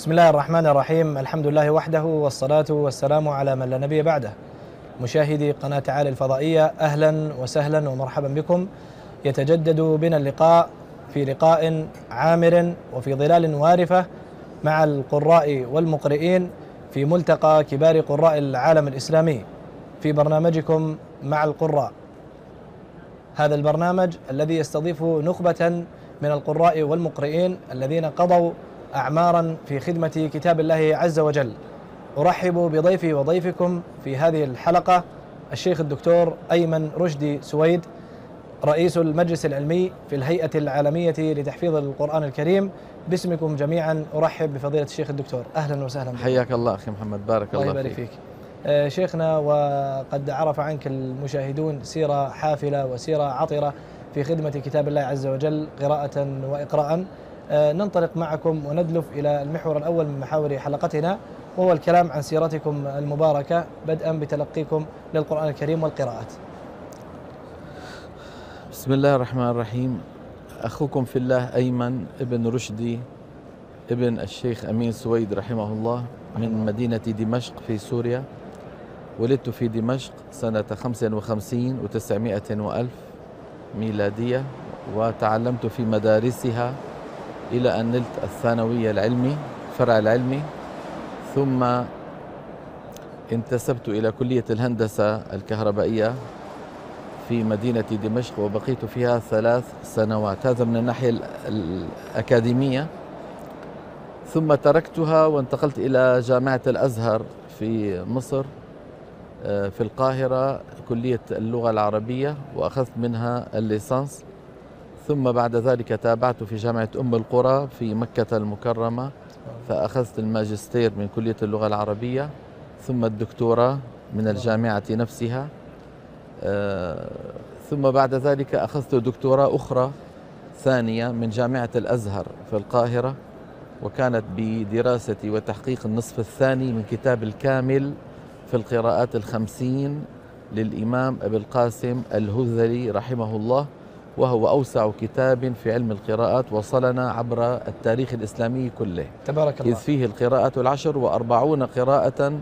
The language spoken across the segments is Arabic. بسم الله الرحمن الرحيم. الحمد لله وحده والصلاة والسلام على من لا نبي بعده. مشاهدي قناة تعالي الفضائية أهلا وسهلا ومرحبا بكم. يتجدد بنا اللقاء في لقاء عامر وفي ظلال وارفة مع القراء والمقرئين في ملتقى كبار قراء العالم الإسلامي في برنامجكم مع القراء. هذا البرنامج الذي يستضيف نخبة من القراء والمقرئين الذين قضوا أعمارا في خدمة كتاب الله عز وجل. أرحب بضيفي وضيفكم في هذه الحلقة الشيخ الدكتور أيمن رشدي سويد، رئيس المجلس العلمي في الهيئة العالمية لتحفيظ القرآن الكريم. باسمكم جميعا أرحب بفضيلة الشيخ الدكتور، أهلا وسهلا بك. حياك الله أخي محمد، بارك الله فيك. الله يبارك فيك. شيخنا، وقد عرف عنك المشاهدون سيرة حافلة وسيرة عطرة في خدمة كتاب الله عز وجل قراءة وإقراءً. ننطلق معكم وندلف إلى المحور الأول من محاور حلقتنا، وهو الكلام عن سيرتكم المباركة بدءا بتلقيكم للقرآن الكريم والقراءات. بسم الله الرحمن الرحيم. أخوكم في الله أيمن ابن رشدي ابن الشيخ أمين سويد رحمه الله، من مدينة دمشق في سوريا. ولدت في دمشق سنة 55 و900 وألف ميلادية، وتعلمت في مدارسها إلى أن نلت الثانوية العلمي، الفرع العلمي، ثم انتسبت إلى كلية الهندسة الكهربائية في مدينة دمشق، وبقيت فيها 3 سنوات. هذا من الناحية الأكاديمية. ثم تركتها وانتقلت إلى جامعة الأزهر في مصر، في القاهرة، كلية اللغة العربية، وأخذت منها الليسانس. ثم بعد ذلك تابعت في جامعة أم القرى في مكة المكرمة، فأخذت الماجستير من كلية اللغة العربية، ثم الدكتوراه من الجامعة نفسها، ثم بعد ذلك أخذت دكتوراه أخرى ثانية من جامعة الأزهر في القاهرة، وكانت بدراسة وتحقيق النصف الثاني من كتاب الكامل في القراءات الخمسين للإمام أبي القاسم الهذلي رحمه الله، وهو أوسع كتاب في علم القراءات، وصلنا عبر التاريخ الإسلامي كله تبارك الله، إذ فيه القراءات العشر و40 قراءة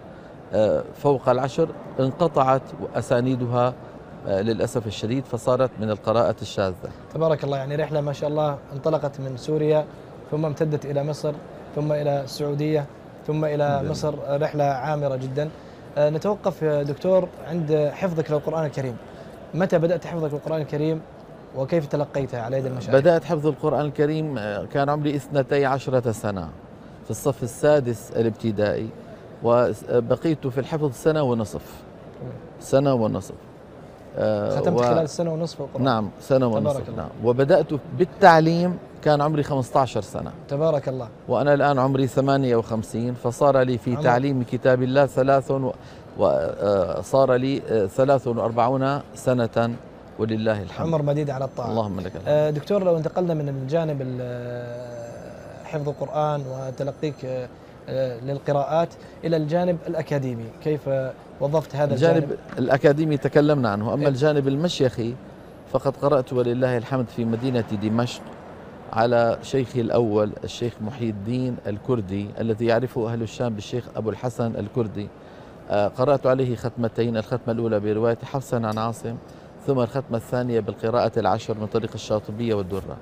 فوق العشر انقطعت أسانيدها للأسف الشديد، فصارت من القراءات الشاذة تبارك الله. يعني رحلة ما شاء الله انطلقت من سوريا ثم امتدت إلى مصر ثم إلى السعودية ثم إلى مصر، رحلة عامرة جدا. نتوقف دكتور عند حفظك للقرآن الكريم. متى بدأت حفظك للقرآن الكريم وكيف تلقيتها على يد المشايخ؟ بدأت حفظ القرآن الكريم كان عمري 12 سنة في الصف السادس الابتدائي، وبقيت في الحفظ سنة ونصف. ختمت خلال السنة ونصف القرآن؟ نعم، سنة ونصف نعم. وبدأت بالتعليم كان عمري 15 سنة تبارك الله، وأنا الآن عمري 58، فصار لي في تعليم كتاب الله صار لي 43 سنة ولله الحمد. عمر مديد على الطاعة، اللهم لك الحمد. دكتور، لو انتقلنا من جانب حفظ القرآن وتلقيك للقراءات إلى الجانب الأكاديمي، كيف وظفت هذا الجانب الأكاديمي؟ تكلمنا عنه. أما الجانب المشيخي فقد قرأت ولله الحمد في مدينة دمشق على شيخي الأول الشيخ محيي الدين الكردي، الذي يعرفه أهل الشام بالشيخ أبو الحسن الكردي. قرأت عليه ختمتين، الختمة الأولى برواية حفص عن عاصم، ثم الختمة الثانية بالقراءة العشر من طريق الشاطبية والدرة.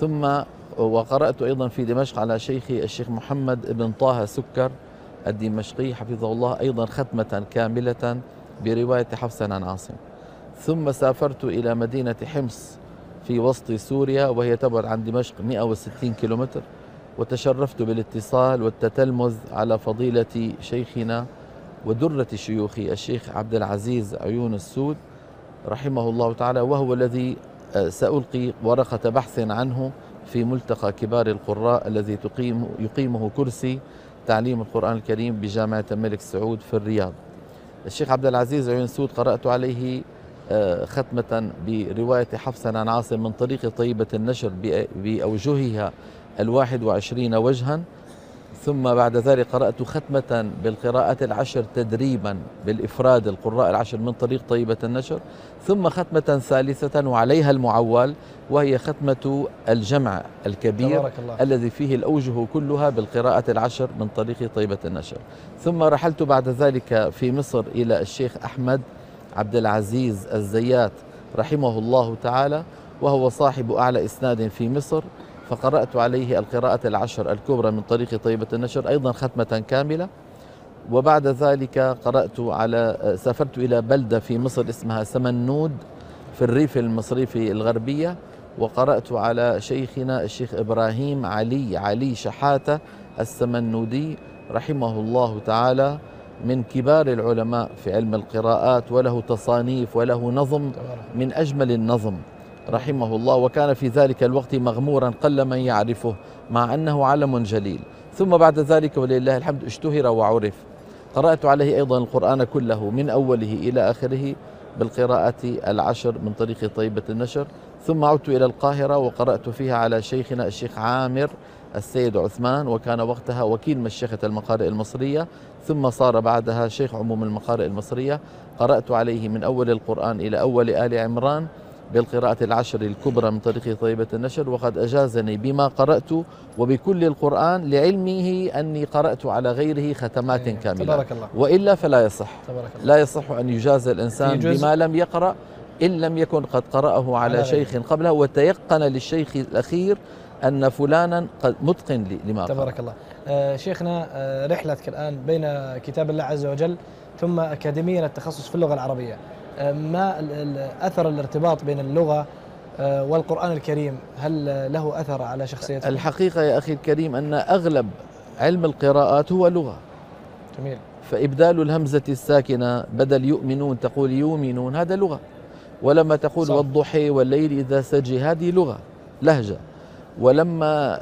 ثم وقرأت أيضا في دمشق على شيخي الشيخ محمد بن طه سكر الدمشقي حفظه الله، أيضا ختمة كاملة برواية حفص عن عاصم. ثم سافرت إلى مدينة حمص في وسط سوريا، وهي تبعد عن دمشق 160 كيلومتر، وتشرفت بالاتصال والتتلمذ على فضيلة شيخنا ودرة شيوخي الشيخ عبد العزيز عيون السود رحمه الله تعالى، وهو الذي سألقي ورقة بحث عنه في ملتقى كبار القراء الذي يقيمه كرسي تعليم القرآن الكريم بجامعة الملك سعود في الرياض. الشيخ عبد العزيز عيون السود قرأت عليه ختمة برواية حفص عن عاصم من طريق طيبة النشر بأوجهها 21 وجها، ثم بعد ذلك قرأت ختمة بالقراءات العشر تدريبا بالإفراد القراء العشر من طريق طيبة النشر، ثم ختمة ثالثة وعليها المعول وهي ختمة الجمع الكبير الذي فيه الأوجه كلها بالقراءة العشر من طريق طيبة النشر. ثم رحلت بعد ذلك في مصر إلى الشيخ أحمد عبد العزيز الزيات رحمه الله تعالى، وهو صاحب أعلى إسناد في مصر، فقرأت عليه القراءة العشر الكبرى من طريق طيبة النشر أيضا ختمة كاملة. وبعد ذلك سافرت إلى بلدة في مصر اسمها سمنود في الريف المصري في الغربية، وقرأت على شيخنا الشيخ إبراهيم علي علي شحاتة السمنودي رحمه الله تعالى، من كبار العلماء في علم القراءات، وله تصانيف وله نظم من أجمل النظم رحمه الله، وكان في ذلك الوقت مغمورا قل من يعرفه مع أنه علم جليل. ثم بعد ذلك ولله الحمد اشتهر وعرف. قرأت عليه أيضا القرآن كله من أوله إلى آخره بالقراءة العشر من طريق طيبة النشر. ثم عدت إلى القاهرة وقرأت فيها على شيخنا الشيخ عامر السيد عثمان، وكان وقتها وكيل مشيخة المقارئ المصرية، ثم صار بعدها شيخ عموم المقارئ المصرية. قرأت عليه من أول القرآن إلى أول آل عمران بالقراءة العشر الكبرى من طريق طيبة النشر، وقد أجازني بما قرأت وبكل القرآن لعلمه أني قرأت على غيره ختمات كاملة. تبارك الله. وإلا فلا يصح. تبارك الله. لا يصح أن يجاز الإنسان بما لم يقرأ إن لم يكن قد قرأه على شيخ قبله وتيقن للشيخ الأخير أن فلانا قد متقن لما قرأ. تبارك الله. شيخنا، رحلتك الآن بين كتاب الله عز وجل ثم أكاديميا التخصص في اللغة العربية، ما أثر الارتباط بين اللغة والقرآن الكريم؟ هل له أثر على شخصيتك؟ الحقيقة يا أخي الكريم أن أغلب علم القراءات هو لغة. جميل. فإبدال الهمزة الساكنة بدل يؤمنون تقول يؤمنون، هذا لغة. ولما تقول صح. والضحى والليل إذا سجى، هذه لغة، لهجة. ولما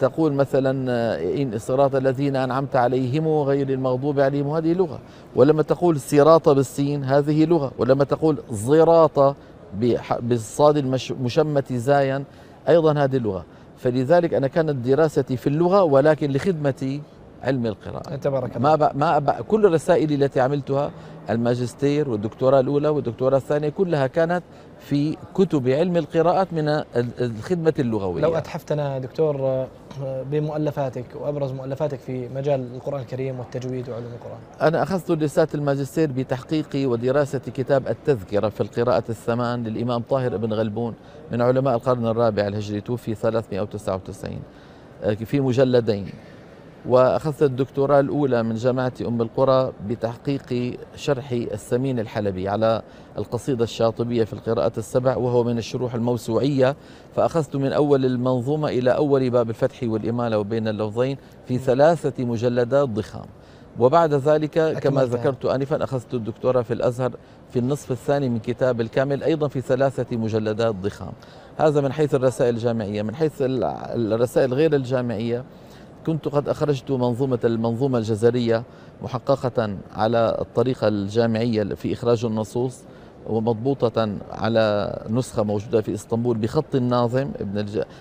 تقول مثلا إن صراط الذين أنعمت عليهم وغير المغضوب عليهم، هذه لغة. ولما تقول صراط بالسين، هذه لغة. ولما تقول زراط بالصاد المشمت زايا، أيضا هذه لغة. فلذلك أنا كانت دراستي في اللغة ولكن لخدمتي علم القراءة. تبارك الله. كل رسائلي التي عملتها الماجستير والدكتوراه الأولى والدكتوراه الثانية كلها كانت في كتب علم القراءات من الخدمة اللغوية. لو أتحفتنا دكتور بمؤلفاتك وأبرز مؤلفاتك في مجال القرآن الكريم والتجويد وعلوم القرآن. أنا أخذت دراسات الماجستير بتحقيق ودراسة كتاب التذكرة في القراءة الثمان للإمام طاهر بن غلبون من علماء القرن الرابع الهجري، توفي 399، في مجلدين. وأخذت الدكتوراه الأولى من جامعة أم القرى بتحقيق شرح السمين الحلبي على القصيدة الشاطبية في القراءات السبع، وهو من الشروح الموسوعية، فأخذت من أول المنظومة إلى أول باب الفتح والإمالة وبين اللفظين في 3 مجلدات ضخام. وبعد ذلك كما ذكرت آنفا أخذت الدكتوراه في الأزهر في النصف الثاني من كتاب الكامل أيضا في 3 مجلدات ضخام. هذا من حيث الرسائل الجامعية. من حيث الرسائل غير الجامعية كنت قد أخرجت منظومة المنظومة الجزرية محققة على الطريقة الجامعية في إخراج النصوص ومضبوطة على نسخة موجودة في إسطنبول بخط الناظم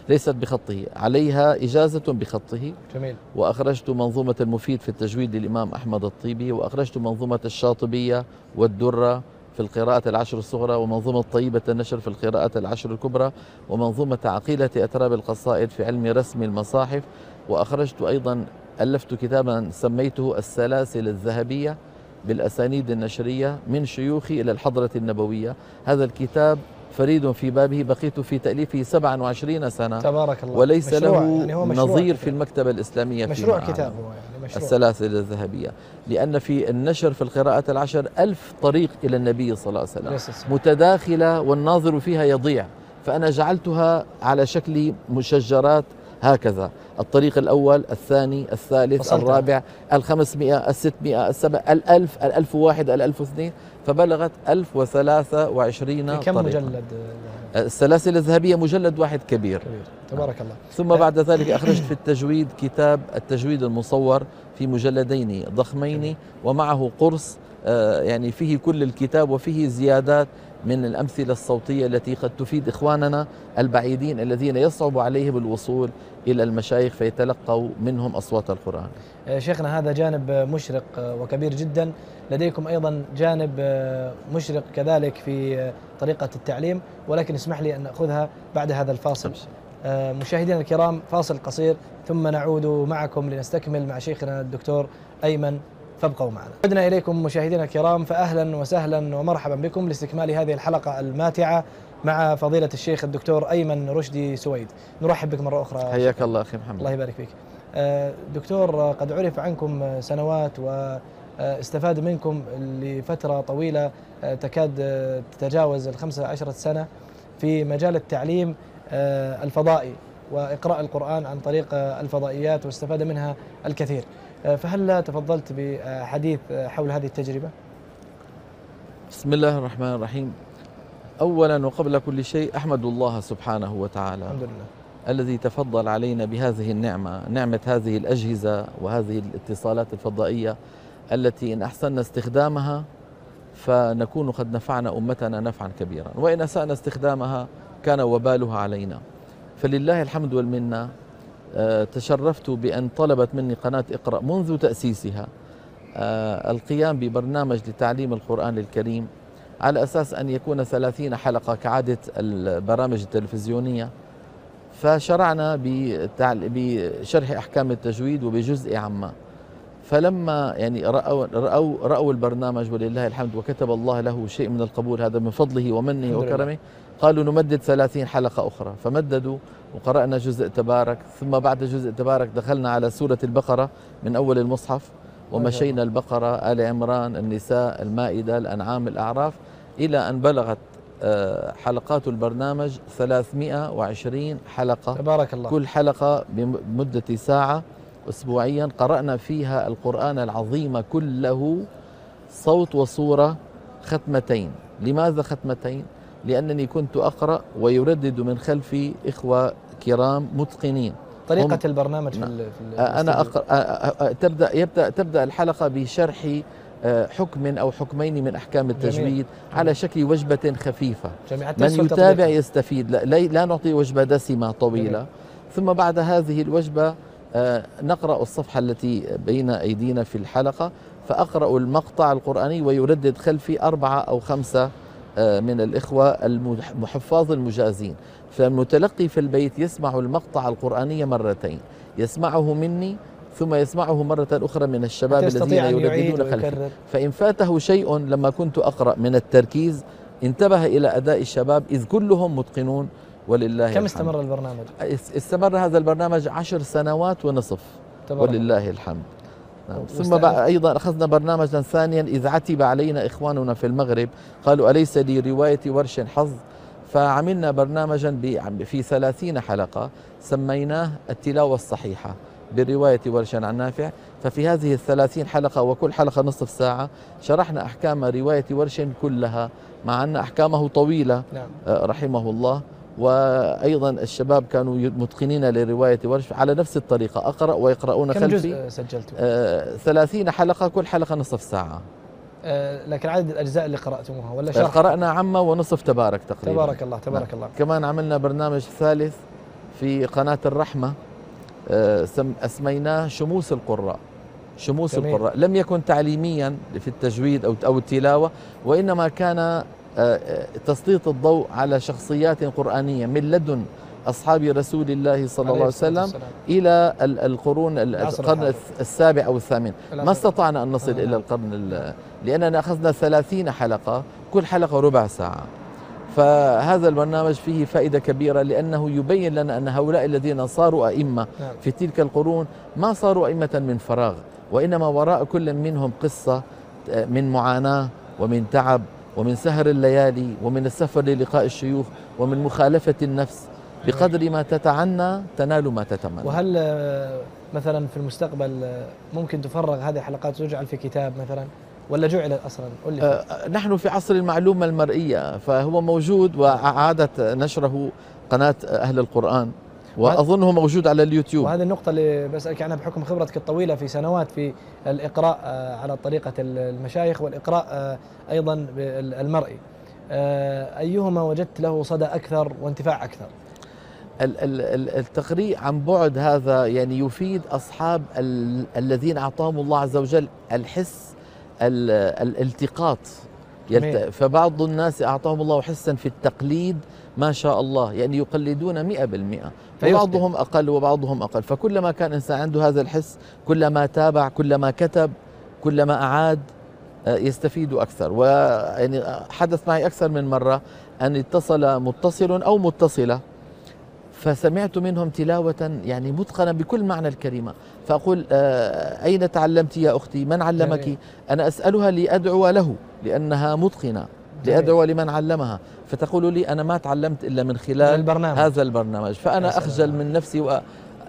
ليست بخطه، عليها إجازة بخطه. جميل. وأخرجت منظومة المفيد في التجويد للإمام أحمد الطيبي، وأخرجت منظومة الشاطبية والدرة في القراءة العشر الصغرى، ومنظومة طيبة النشر في القراءة العشر الكبرى، ومنظومة عقيلة أتراب القصائد في علم رسم المصاحف. وأخرجت أيضا ألفت كتابا سميته السلاسل الذهبية بالأسانيد النشرية من شيوخي إلى الحضرة النبوية. هذا الكتاب فريد في بابه، بقيت في تأليفه 27 سنة. تبارك الله. وليس له يعني نظير في المكتبة الإسلامية. مشروع كتاب هو يعني مشروع. السلاسل الذهبية، لأن في النشر في القراءات العشر 1000 طريق إلى النبي صلى الله عليه وسلم متداخلة والناظر فيها يضيع، فأنا جعلتها على شكل مشجرات هكذا: الطريق الأول، الثاني، الثالث، الرابع، 500، 600، 700، 1000، 1001، 1002، فبلغت 1023 كم طريقة. مجلد السلاسل الذهبية مجلد واحد كبير. تبارك الله. ثم بعد ذلك أخرجت في التجويد كتاب التجويد المصور في مجلدين ضخمين، ومعه قرص يعني فيه كل الكتاب وفيه زيادات من الأمثلة الصوتية التي قد تفيد إخواننا البعيدين الذين يصعب عليهم الوصول إلى المشايخ فيتلقوا منهم أصوات القرآن. شيخنا هذا جانب مشرق وكبير جدا، لديكم أيضا جانب مشرق كذلك في طريقة التعليم، ولكن اسمح لي أن نأخذها بعد هذا الفاصل. مشاهدينا الكرام، فاصل قصير ثم نعود معكم لنستكمل مع شيخنا الدكتور أيمن، فابقوا معنا. عدنا إليكم مشاهدينا الكرام، فأهلا وسهلا ومرحبا بكم لاستكمال هذه الحلقة الماتعة مع فضيلة الشيخ الدكتور أيمن رشدي سويد. نرحب بك مرة أخرى. حياك الله أخي محمد. الله يبارك فيك. دكتور، قد عرف عنكم سنوات واستفاد منكم لفترة طويلة تكاد تتجاوز 15 سنة في مجال التعليم الفضائي وإقراء القرآن عن طريق الفضائيات، واستفاد منها الكثير. فهل تفضلت بحديث حول هذه التجربة؟ بسم الله الرحمن الرحيم. أولا وقبل كل شيء أحمد الله سبحانه وتعالى، الحمد لله الذي تفضل علينا بهذه النعمة، نعمة هذه الأجهزة وهذه الاتصالات الفضائية التي إن أحسننا استخدامها فنكون قد نفعنا أمتنا نفعا كبيرا، وإن أسأنا استخدامها كان وبالها علينا. فلله الحمد والمنة، تشرفت بأن طلبت مني قناة اقرأ منذ تأسيسها القيام ببرنامج لتعليم القرآن الكريم على أساس أن يكون 30 حلقة كعادة البرامج التلفزيونية. فشرعنا بشرح أحكام التجويد وبجزء عامة، فلما يعني رأوا البرنامج ولله الحمد وكتب الله له شيء من القبول، هذا من فضله ومنه وكرمه، قالوا نمدد 30 حلقة أخرى، فمددوا وقرأنا جزء تبارك، ثم بعد جزء تبارك دخلنا على سورة البقرة من أول المصحف ومشينا البقرة، آل عمران، النساء، المائدة، الأنعام، الأعراف، إلى أن بلغت حلقات البرنامج 320 حلقة تبارك الله، كل حلقة بمدة ساعة أسبوعيا، قرأنا فيها القرآن العظيم كله صوت وصورة ختمتين. لماذا ختمتين؟ لأنني كنت أقرأ ويردد من خلفي إخوة كرام متقنين. طريقة البرنامج في أنا أقرأ، تبدأ الحلقة بشرح حكم أو حكمين من أحكام التجويد، جميل. على شكل وجبة خفيفة، من يتابع يستفيد، لا نعطي وجبة دسمة طويلة، جميل. ثم بعد هذه الوجبة نقرأ الصفحة التي بين أيدينا في الحلقة، فأقرأ المقطع القرآني ويردد خلفي 4 أو 5 من الإخوة المحفاظ المجازين، فالمتلقي في البيت يسمع المقطع القرآني مرتين، يسمعه مني ثم يسمعه مرة أخرى من الشباب الذين يرددون خلفي، فإن فاته شيء لما كنت أقرأ من التركيز انتبه إلى أداء الشباب إذ كلهم متقنون ولله الحمد. كم استمر البرنامج؟ استمر هذا البرنامج 10 سنوات ونصف ولله الحمد. ثم أيضا أخذنا برنامجا ثانيا إذ عتب علينا إخواننا في المغرب، قالوا أليس لرواية ورش حظ؟ فعملنا برنامجا في 30 حلقة سميناه التلاوة الصحيحة برواية ورش عن نافع. ففي هذه 30 حلقة وكل حلقة نصف ساعة شرحنا أحكام رواية ورش كلها، مع أن أحكامه طويلة، نعم. رحمه الله. وأيضا الشباب كانوا متقنين لرواية ورش على نفس الطريقة، أقرأ ويقرؤون خلفي. كم جزء سجلتم؟ 30 حلقة كل حلقة نصف ساعة. لكن عدد الأجزاء اللي قرأتموها ولا شرح؟ قرأنا عامة ونصف تبارك تقريبا. تبارك الله تبارك الله. كمان عملنا برنامج ثالث في قناة الرحمة أسميناه شموس القراء. شموس القراء لم يكن تعليميا في التجويد أو التلاوة، وإنما كان تسليط الضوء على شخصيات قرآنية من لدن أصحاب رسول الله صلى الله عليه وسلم إلى القرن السابع أو الثامن. ما استطعنا أن نصل إلى القرن، لأننا أخذنا 30 حلقة كل حلقة ربع ساعة. فهذا البرنامج فيه فائدة كبيرة، لأنه يبين لنا أن هؤلاء الذين صاروا أئمة في تلك القرون ما صاروا أئمة من فراغ، وإنما وراء كل منهم قصة من معاناة ومن تعب ومن سهر الليالي ومن السفر للقاء الشيوخ ومن مخالفة النفس، بقدر ما تتعنى تنال ما تتمنى. وهل مثلا في المستقبل ممكن تفرغ هذه الحلقات وتجعل في كتاب مثلا، ولا جعل أصلا؟ نحن في عصر المعلومة المرئية، فهو موجود وعادت نشره قناة أهل القرآن، وأظنه موجود على اليوتيوب. وهذه النقطة اللي بسألك عنها بحكم خبرتك الطويلة في سنوات في الإقراء على طريقة المشايخ والإقراء أيضا المرئي، أيهما وجدت له صدى أكثر وانتفاع أكثر؟ التقريء عن بعد هذا يعني يفيد أصحاب الذين أعطاهم الله عز وجل الحس الالتقاط. فبعض الناس أعطاهم الله حسا في التقليد ما شاء الله، يعني يقلدون 100%، وبعضهم أقل وبعضهم أقل، فكلما كان إنسان عنده هذا الحس كلما تابع كلما كتب كلما أعاد يستفيد أكثر. ويعني حدث معي أكثر من مرة أن اتصل متصل أو متصلة فسمعت منهم تلاوة يعني متقنة بكل معنى الكلمة، فأقول أين تعلمت يا أختي؟ من علمك؟ أنا أسألها لأدعو له لأنها متقنة، لأدعو لمن علمها، فتقول لي أنا ما تعلمت إلا من خلال البرنامج. هذا البرنامج، فأنا أخجل من نفسي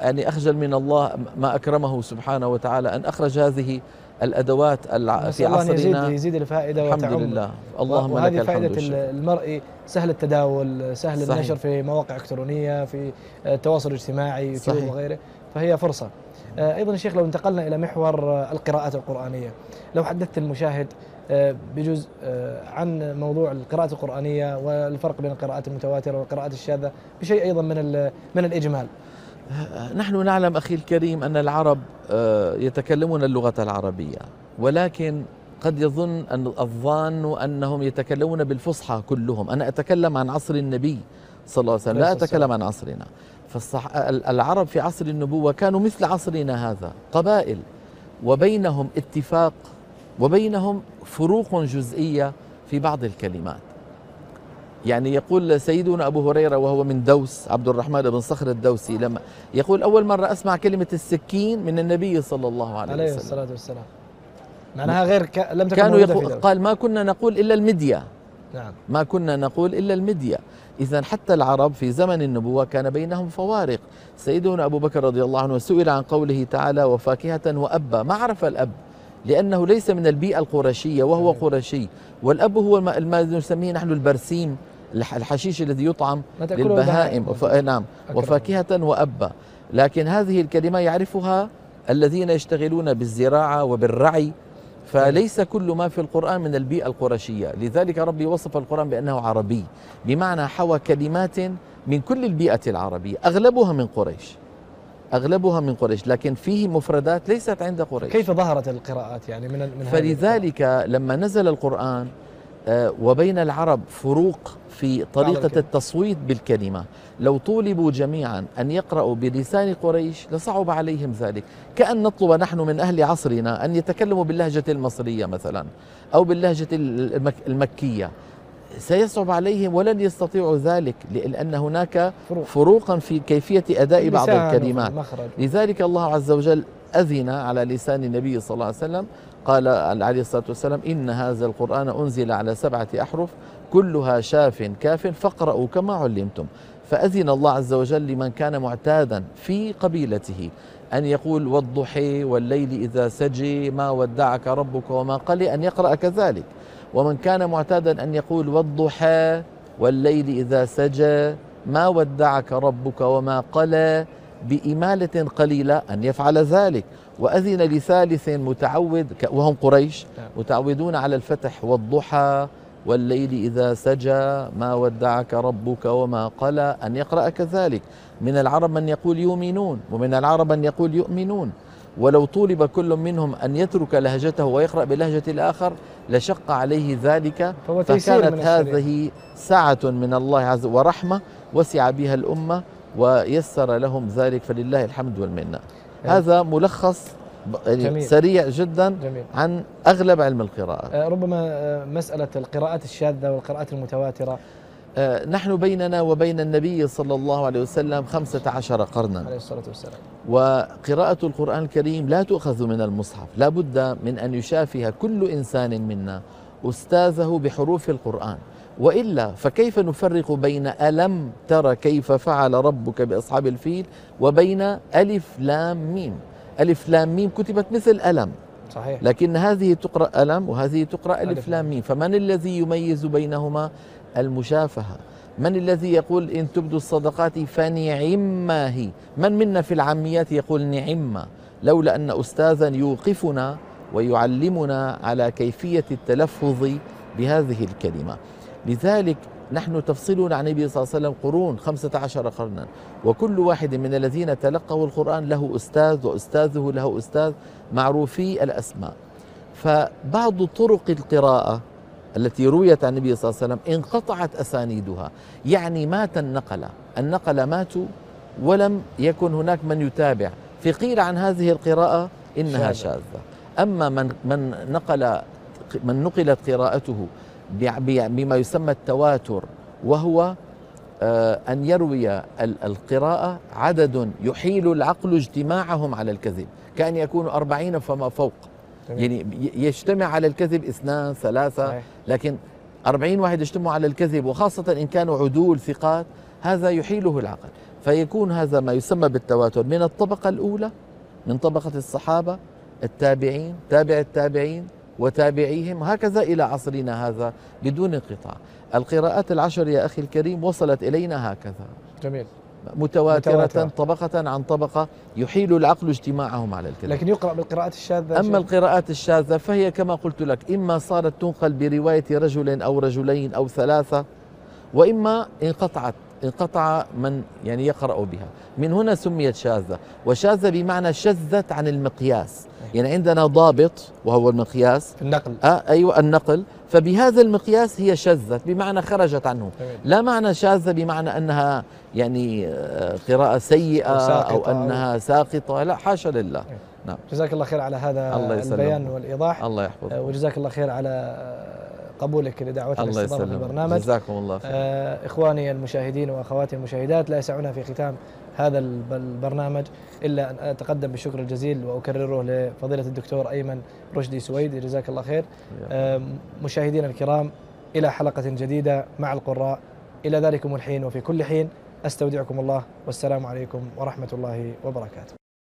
يعني أخجل من الله ما أكرمه سبحانه وتعالى أن أخرج هذه الأدوات في عصرنا. يزيد الفائدة وتعم. الحمد لله، اللهم لك الحمد. وهذه فائدة المرئي، سهل التداول، سهل صحيح. النشر في مواقع إلكترونية، في التواصل الاجتماعي، يوتيوب وغيره، فهي فرصة. أيضا الشيخ لو انتقلنا إلى محور القراءات القرآنية، لو حدثت المشاهد بجزء عن موضوع القراءة القرآنية والفرق بين القراءات المتواترة والقراءات الشاذة بشيء أيضا من الإجمال. نحن نعلم أخي الكريم أن العرب يتكلمون اللغة العربية، ولكن قد يظن الظان أنهم يتكلمون بالفصحى كلهم. أنا أتكلم عن عصر النبي صلى الله عليه وسلم، لا أتكلم عن عصرنا. العرب في عصر النبوة كانوا مثل عصرنا هذا، قبائل وبينهم اتفاق وبينهم فروق جزئية في بعض الكلمات. يعني يقول سيدنا أبو هريرة وهو من دوس، عبد الرحمن بن صخر الدوسي، لما يقول أول مرة أسمع كلمة السكين من النبي صلى الله عليه وسلم الصلاة والسلام، معناها غير لم تكن موجودة في دوس. قال ما كنا نقول إلا المدية. نعم، ما كنا نقول إلا المدية. إذا حتى العرب في زمن النبوة كان بينهم فوارق. سيدنا أبو بكر رضي الله عنه سئل عن قوله تعالى وفاكهة وأبا، ما عرف الأب لأنه ليس من البيئة القرشية وهو قرشي، والأب هو ما نسميه نحن البرسيم، الحشيش الذي يطعم للبهائم. نعم، وفاكهة وأبا، لكن هذه الكلمة يعرفها الذين يشتغلون بالزراعة وبالرعي، فليس كل ما في القرآن من البيئة القرشية. لذلك ربي وصف القرآن بأنه عربي، بمعنى حوى كلمات من كل البيئة العربية، أغلبها من قريش، أغلبها من قريش، لكن فيه مفردات ليست عند قريش. كيف ظهرت القراءات يعني من فلذلك لما نزل القرآن وبين العرب فروق في طريقة التصويت بالكلمة. لو طولبوا جميعا أن يقرأوا بلسان قريش لصعب عليهم ذلك، كأن نطلب نحن من أهل عصرنا أن يتكلموا باللهجة المصرية مثلا أو باللهجة المكية، سيصعب عليهم ولن يستطيعوا ذلك، لأن هناك فروقا في كيفية أداء بعض الكلمات. لذلك الله عز وجل أذن على لسان النبي صلى الله عليه وسلم، قال عليه الصلاة والسلام إن هذا القرآن أنزل على 7 أحرف كلها شاف كاف فاقرأوا كما علمتم. فأذن الله عز وجل لمن كان معتادا في قبيلته أن يقول والضحى والليل إذا سجى ما ودعك ربك وما قلى، أن يقرأ كذلك. ومن كان معتادا أن يقول والضحى والليل إذا سجى ما ودعك ربك وما قلى بإمالة قليلة أن يفعل ذلك. وأذن لثالث متعود وهم قريش متعودون على الفتح، والضحى والليل إذا سجى ما ودعك ربك وما قلى، أن يقرأ كذلك. من العرب من يقول يؤمنون، ومن العرب من يقول يؤمنون. ولو طولب كل منهم أن يترك لهجته ويقرأ بلهجة الآخر لشق عليه ذلك، فكانت هذه سعة من الله عز وجل ورحمة وسع بها الأمة ويسر لهم ذلك، فلله الحمد والمنة. هذا ملخص سريع جدا عن أغلب علم القراءة. ربما مسألة القراءات الشاذة والقراءات المتواترة، نحن بيننا وبين النبي صلى الله عليه وسلم 15 قرنا عليه الصلاة والسلام، وقراءة القرآن الكريم لا تؤخذ من المصحف، لا بد من أن يشافه كل إنسان منا أستاذه بحروف القرآن، وإلا فكيف نفرق بين ألم ترى كيف فعل ربك بأصحاب الفيل وبين ألف لام ميم. ألف لام ميم كتبت مثل ألم صحيح، لكن هذه تقرأ ألم وهذه تقرأ ألف لام ميم، فمن الذي يميز بينهما؟ المشافهة. من الذي يقول إن تبدوا الصدقات فنعما هي؟ من منا في العاميات يقول نعما، لولا أن أستاذا يوقفنا ويعلمنا على كيفية التلفظ بهذه الكلمة. لذلك نحن تفصلون عن النبي صلى الله عليه وسلم قرون 15 قرنا، وكل واحد من الذين تلقوا القرآن له أستاذ وأستاذه له أستاذ معروفي الأسماء. فبعض طرق القراءة التي رويت عن النبي صلى الله عليه وسلم انقطعت أسانيدها، يعني مات النقلة، النقلة ماتوا ولم يكن هناك من يتابع، فقيل عن هذه القراءة إنها شاذة. أما من نقلت قراءته بما يسمى التواتر، وهو أن يروي القراءة عدد يحيل العقل اجتماعهم على الكذب، كأن يكونوا 40 فما فوق، يعني يجتمع على الكذب 2 3، لكن 40 واحد يجتمعوا على الكذب، وخاصة إن كانوا عدول ثقات، هذا يحيله العقل، فيكون هذا ما يسمى بالتواتر من الطبقة الأولى، من طبقة الصحابة، التابعين، تابع التابعين وتابعيهم، هكذا إلى عصرنا هذا بدون انقطاع. القراءات العشر يا أخي الكريم وصلت إلينا هكذا، جميل، متواترة طبقة عن طبقة يحيل العقل اجتماعهم على الكلام. لكن يقرأ بالقراءات الشاذة. أما القراءات الشاذة فهي كما قلت لك، إما صارت تنقل برواية رجل أو رجلين أو 3، وإما انقطع من يعني يقرأ بها، من هنا سميت شاذة. وشاذة بمعنى شذت عن المقياس، يعني عندنا ضابط وهو المقياس النقل، أيوة النقل، فبهذا المقياس هي شذت بمعنى خرجت عنه. لا معنى شاذة بمعنى أنها يعني قراءة سيئة أو أنها ساقطة، لا حاشا لله. نعم، جزاك الله خير على هذا البيان والإيضاح، الله يحفظه، وجزاك الله خير على قبولك لدعوتنا الاستضافة في البرنامج، جزاكم الله خير. إخواني المشاهدين وأخواتي المشاهدات، لا يسعنا في ختام هذا البرنامج إلا أن أتقدم بالشكر الجزيل وأكرره لفضيلة الدكتور أيمن رشدي سويد، جزاك الله خير. مشاهدينا الكرام، إلى حلقة جديدة مع القراء، إلى ذلكم الحين وفي كل حين، أستودعكم الله، والسلام عليكم ورحمة الله وبركاته.